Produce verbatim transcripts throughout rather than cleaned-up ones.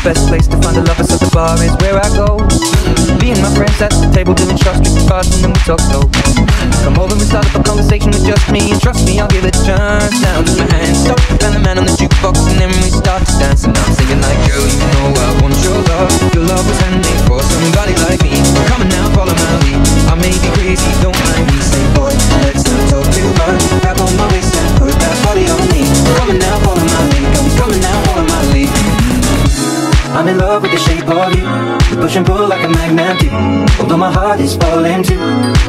The best place to find a lover, so the bar is where I go. Me and my friends at the table doing shots, drinking fast, and then we talk low. Come over and start up a conversation with just me, and trust me, I'll give it a chance. Now with my hands up, and the man on the jukebox, and then we start to dance. And I'm singing like, girl, you know I want your love. Your love was handmade for somebody like me. Come on now, follow my lead. I may be crazy, don't mind me. Say, boy, let's not talk too much. Grab on my waist and put that body on me. Come on now, follow my lead. Come, come on now, follow my lead. I'm in love with the shape of you. You push and pull like a magnet do. Although my heart is falling too,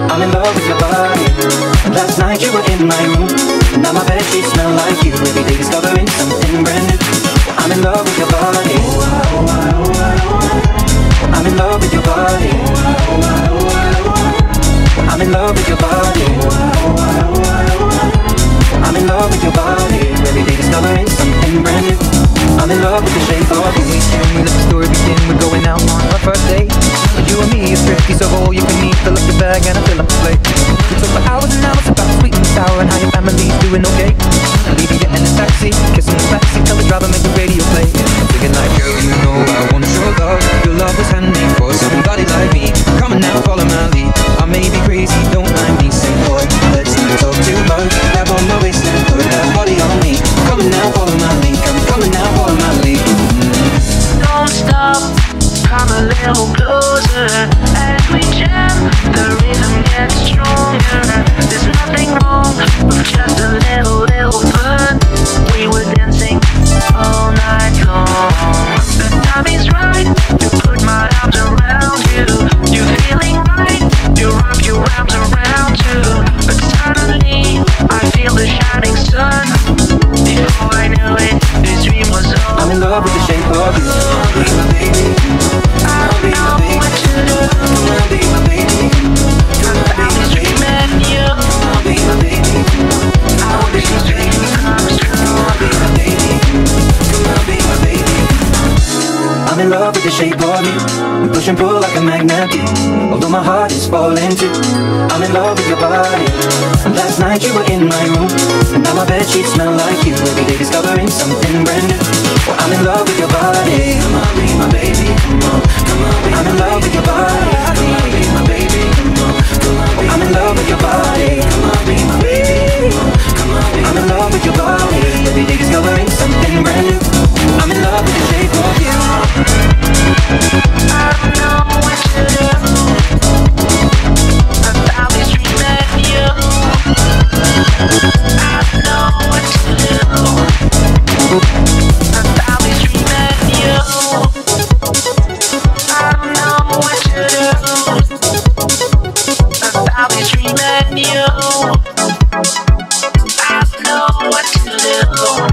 I'm in love with your body. Last night you were in my room, now my bed sheets smell like you. Every day discovering something brand new. I'm in love with your body. I'm in love with your body. I'm in love with your body. I'm in love with your body. Every day discovering something brand new. I'm in love with the shape of you. We let the story begin, we're going out on our first date. You and me is thrifty, so all you can eat. Fill up your bag and I fill up the plate. We talk for hours and hours about sweet and sour and how your family's doing okay. I leave you getting in a taxi, kissing the backseat, tell the driver make the radio play. I'm thinking like, girl, you know I want your love. Your love was handmade for somebody like me. Come on now, follow my lead. I may be crazy, don't mind me. Say, boy, let's not talk too much. Grab on my waist and put that body on me. Come on now, follow my lead. I'm coming now. Don't stop, come a little closer. As we jam, the rhythm gets stronger. There's nothing wrong with just a little, little fun. We were dancing all night long. The time is right to put my arms around you. You're feeling right, you wrap your arms around you. But suddenly, I feel the shining sun. Before I knew it, this dream was over. I'm in love with the shape of you. Be my baby. I'll be my baby. Come on, be my baby. Come on, be my baby. I'll be my baby. I'll be my baby. Come on, be my baby. Come on, be my baby. I'm in love with the shape of you. We push and pull like a magnet do. Although my heart is falling too, I'm in love with your body. Last night you were in my room, and now my bed sheets smell like you. Every day discovering something brand new. Well, I'm in love with your body. Come on, be my baby. Come on, come on, be my baby. I'm in love with your body. Come on, be my baby. Come on, come on, be my baby. I'm in love with your body. Come on, be my baby. Come on, come on, be my baby. I'm in love with your body. Every day discovering something brand new. I'm in love with the shape of you. I don't know what to do about this dream of you. I don't know what to do about this dream of you. I don't know what to do about this dream of you. I don't know what to do.